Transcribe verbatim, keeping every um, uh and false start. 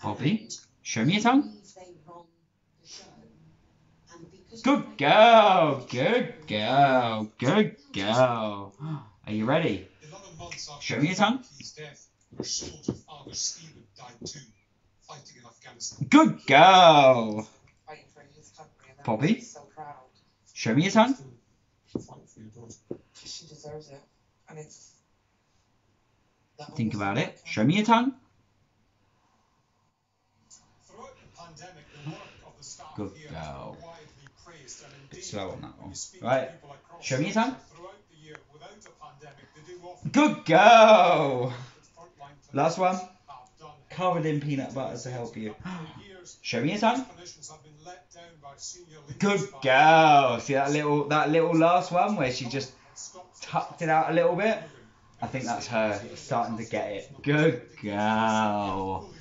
Poppy, show me your tongue. Good girl, good girl, good girl. Are you ready? Show me your tongue. Good girl. Poppy, show me your tongue. She deserves it. And it's... Think about it. Show me your tongue. Good girl. A bit slow on that one. Right. Show me your tongue. Good girl. Last one. Covered in peanut butter to help you. Show me your tongue. Good girl. See that little that little last one where she just tucked it out a little bit? I think that's her starting to get it. Good girl.